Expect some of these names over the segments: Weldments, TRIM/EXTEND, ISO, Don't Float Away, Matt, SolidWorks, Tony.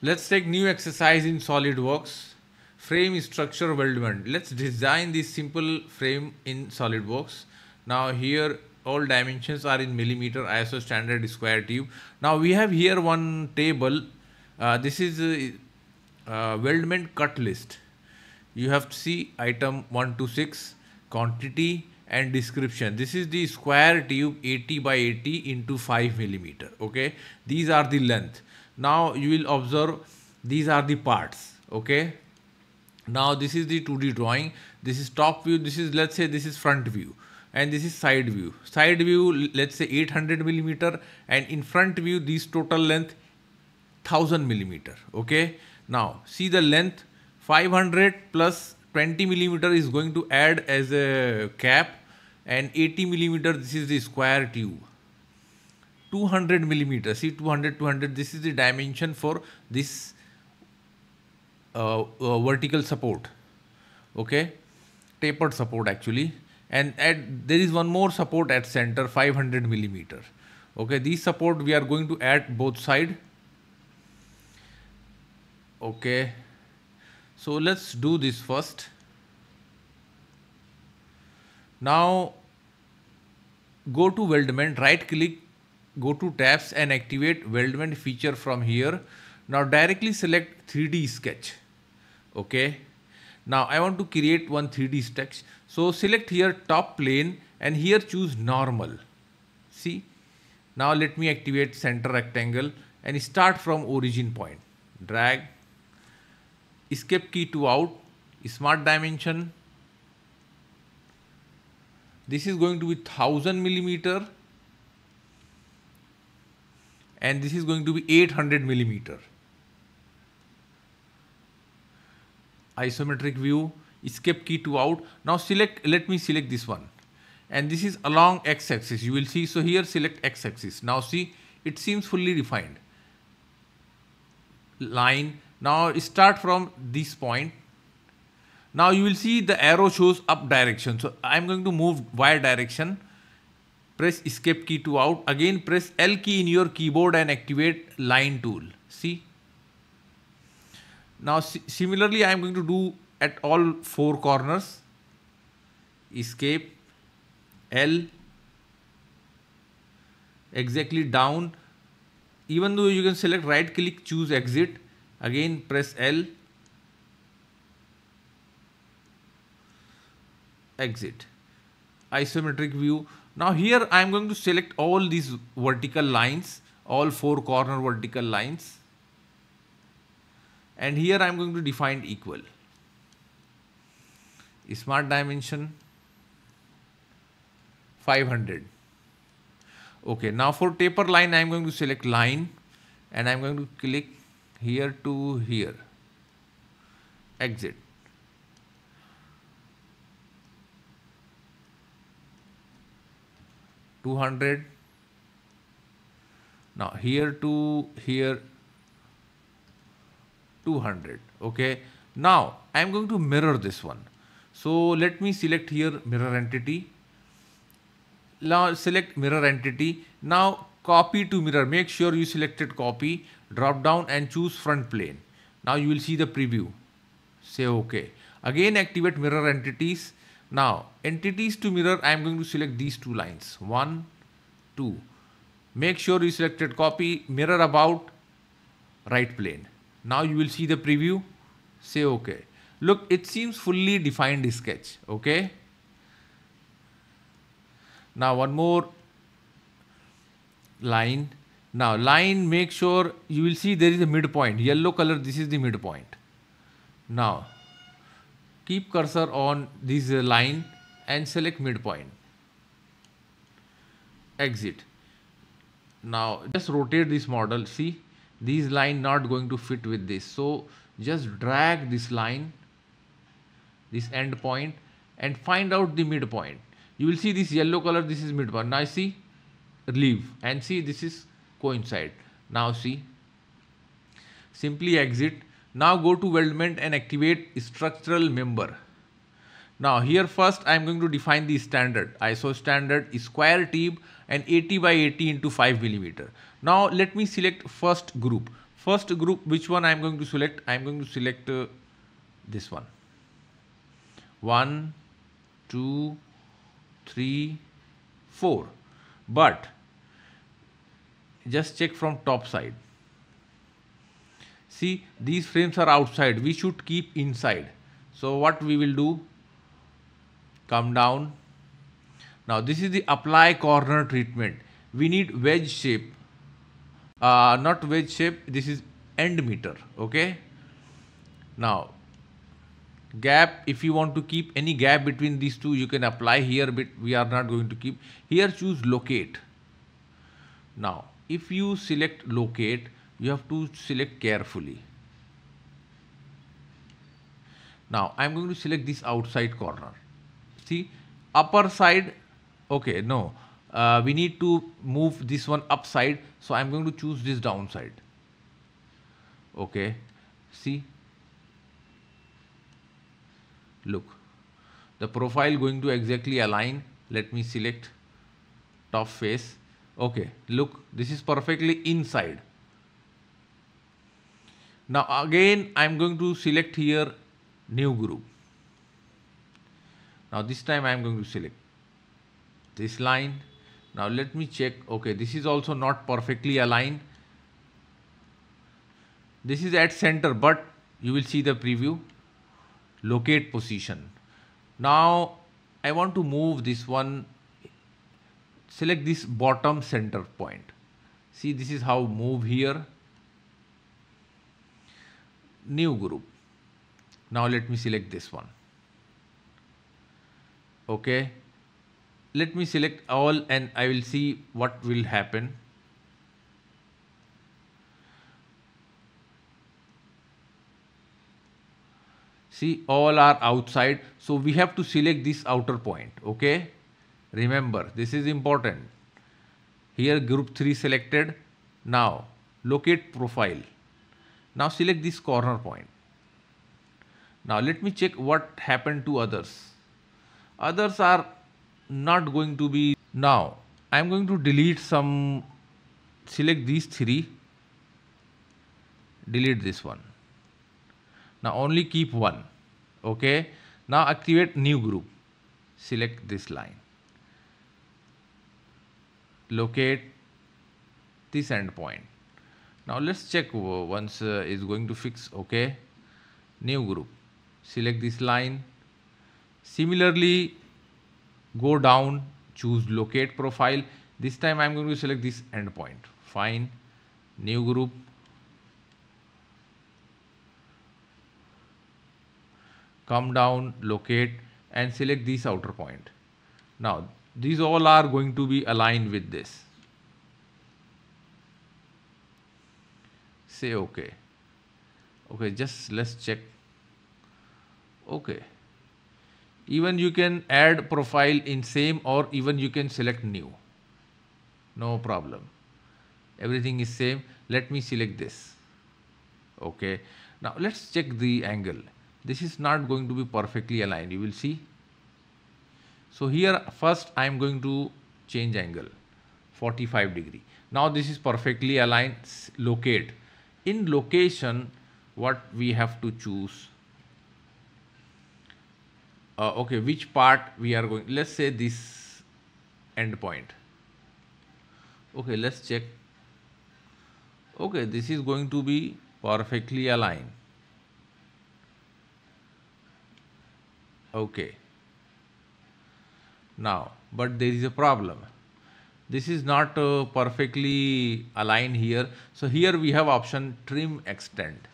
Let's take new exercise in SolidWorks, frame structure weldment. Let's design this simple frame in SolidWorks. Now here all dimensions are in millimeter, ISO standard, square tube. Now we have here one table. This is weldment cut list. You have to see item 1 to 6, quantity and description. This is the square tube 80 by 80 into 5 millimeter. Okay, these are the length. Now you will observe these are the parts. Okay, now this is the 2D drawing. This is top view. This is, let's say, this is front view and this is side view. Side view, let's say 800 millimeter, and in front view these total length 1000 millimeter. Okay, now see the length 500 plus 20 millimeter is going to add as a cap, and 80 millimeter this is the square tube. 200 millimeter, see 200, this is the dimension for this vertical support. Okay, tapered support actually, and there is one more support at center, 500 millimeter. Okay, these support we are going to add both side. Okay, so let's do this first. Now go to weldment, right click, go to tabs and activate weldment feature from here. Now directly select 3D sketch. Okay, now I want to create one 3D sketch. So select here top plane and here choose normal. See, now let me activate center rectangle and start from origin point. Drag, escape key to out, smart dimension. This is going to be 1000 millimeter and this is going to be 800 millimeter. Isometric view, escape key to out. Now select, let me select this one, and this is along x-axis, you will see. So here select x-axis. Now see, it seems fully defined line. Now start from this point. Now you will see the arrow shows up direction. So I'm going to move Y direction. Press escape key to out. Again press L key in your keyboard and activate line tool. See. Now similarly I'm going to do at all four corners. Escape L, exactly down. Even though you can select right click, choose exit. Again press L, exit. Isometric view. Now here I am going to select all these vertical lines, all four corner vertical lines, and here I am going to define equal. Smart dimension 500. Okay, now for taper line I am going to select line and I am going to click here to here, exit. Now here to here 200. Okay, now I am going to mirror this one. So let me select here mirror entity. Now select mirror entity. Now copy to mirror, make sure you selected copy. Drop down and choose front plane. Now you will see the preview. Say okay. Again activate mirror entities. Now entities to mirror, I am going to select these two lines, 1, 2. Make sure you selected copy, mirror about right plane. Now you will see the preview. Say okay. Look, it seems fully defined sketch. Okay, now one more line. Now line, make sure you will see there is a midpoint, yellow color, this is the midpoint. Now keep cursor on this line and select midpoint, exit. Now just rotate this model. See, these line not going to fit with this, so just drag this line, this end point, and find out the midpoint. You will see this yellow color, this is midpoint. Now see, leave, and see this is coincide. Now see, simply exit. Now go to weldment and activate structural member. Now here first I am going to define the standard, ISO standard, square tube and 80 by 80 into 5 millimeter. Now let me select first group. First group, which one I am going to select? I am going to select this one. 1, 2, 3, 4. But just check from top side. See, these frames are outside. We should keep inside. So what we will do? Come down. Now this is the apply corner treatment. We need wedge shape. Not wedge shape, this is end meter. Okay. Now gap, if you want to keep any gap between these two, you can apply here, but we are not going to keep. Here choose locate. Now if you select locate, you have to select carefully. Now I am going to select this outside corner. See, upper side. Okay, no. We need to move this one upside, so I'm going to choose this downside. Okay, see, look, the profile going to exactly align. Let me select top face. Okay, look, this is perfectly inside. Now again I'm going to select here new group. Now this time I'm going to select this line. Now let me check. Okay, this is also not perfectly aligned. This is at center, but you will see the preview. Locate position. Now I want to move this one. Select this bottom center point. See, this is how move here. New group. Now let me select this one. Okay. Let me select all and I will see what will happen. See, all are outside. So we have to select this outer point. Okay. Remember, this is important. Here group 3 selected. Now locate profile. Now select this corner point. Now let me check what happened to others. Others are not going to be. Now I'm going to delete some, select these three, delete this one. Now only keep one. Okay, now activate new group. Select this line, locate this end point. Now let's check once is going to fix. Okay, new group, select this line. Similarly, go down, choose locate profile. This time I'm going to select this endpoint. Fine, new group. Come down, locate, and select this outer point. Now these all are going to be aligned with this. Say okay. Okay, just let's check. Okay. Even you can add profile in same, or even you can select new. No problem. Everything is same. Let me select this. Okay. Now let's check the angle. This is not going to be perfectly aligned. You will see. So here first I am going to change angle. 45 degree. Now this is perfectly aligned. Locate. In location, what we have to choose. Okay, which part we are going, let's say this end point. Okay, let's check. Okay, this is going to be perfectly aligned. Okay. Now, but there is a problem. This is not perfectly aligned here. So here we have option trim extend.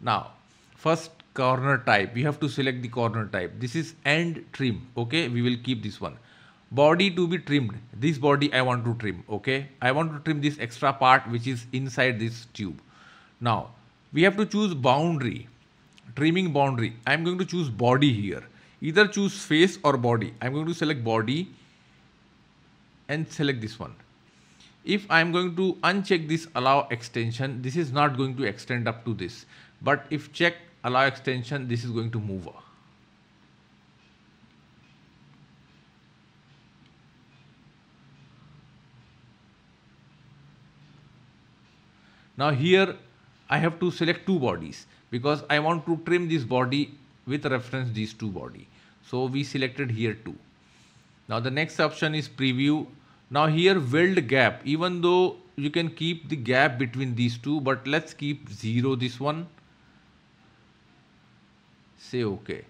Now, first, corner type, we have to select the corner type. This is end trim. Okay, we will keep this one. Body to be trimmed. This body I want to trim. Okay, I want to trim this extra part which is inside this tube. Now we have to choose boundary, trimming boundary. I am going to choose body here. Either choose face or body. I am going to select body and select this one. If I am going to uncheck this allow extension, this is not going to extend up to this. But if check allow extension, this is going to move. Now here I have to select two bodies because I want to trim this body with reference these two body. So we selected here two. Now the next option is preview. Now here weld gap, even though you can keep the gap between these two, but let's keep 0 this one. Say okay.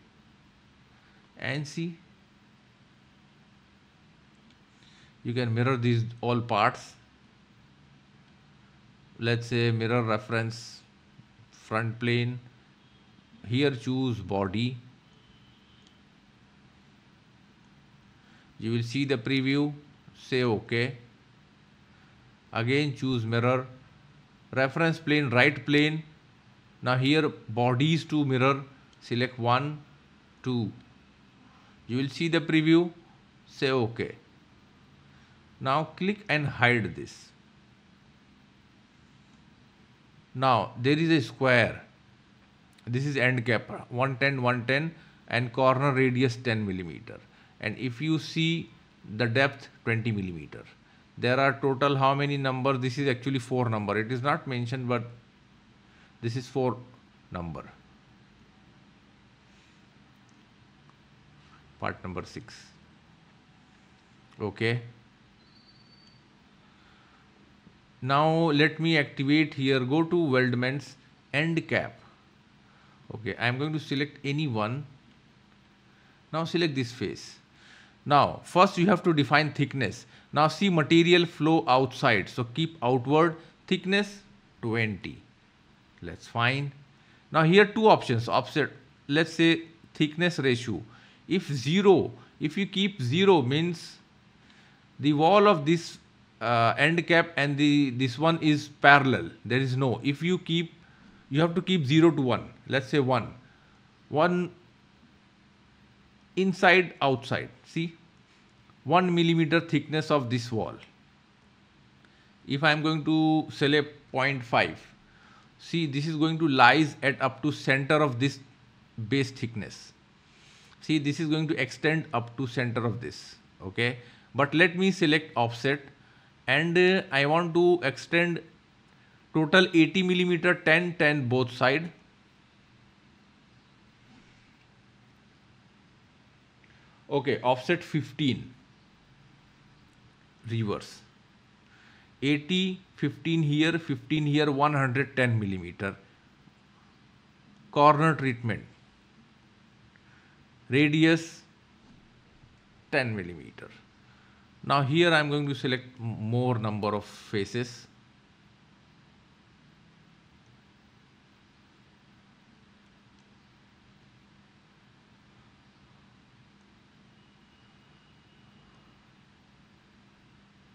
And see, you can mirror these all parts. Let's say mirror reference front plane. Here choose body. You will see the preview. Say OK. Again choose mirror. Reference plane, right plane. Now here bodies to mirror. Select 1, 2. You will see the preview. Say OK. Now click and hide this. Now there is a square. This is end cap 110, 110 and corner radius 10 millimeter. And if you see the depth 20 millimeter. There are total how many number? This is actually 4 number. It is not mentioned, but this is 4 number. Part number 6. Okay. Now let me activate here, go to Weldments, end cap. Okay, I am going to select any one. Now select this face. Now first you have to define thickness. Now see material flow outside. So keep outward, thickness 20. Let's find. Now here two options, offset. Let's say thickness ratio. If you keep 0 means the wall of this end cap and this one is parallel. There is no. If you keep, you have to keep 0 to 1. Let's say 1. 1 inside outside. See, 1 millimeter thickness of this wall. If I am going to select 0.5, see this is going to lies at up to center of this base thickness. See, this is going to extend up to center of this. Okay, but let me select offset. And I want to extend total 80 millimeter 10, 10 both side. Okay, offset 15. Reverse. 80, 15 here, 110 millimeter. Corner treatment. Radius 10 millimeter. Now here I am going to select more number of faces.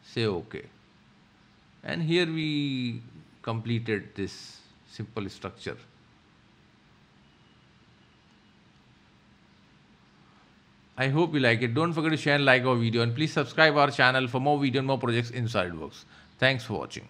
Say OK. And here we completed this simple structure. I hope you like it. Don't forget to share and like our video, and please subscribe our channel for more video and more projects in SolidWorks. Thanks for watching.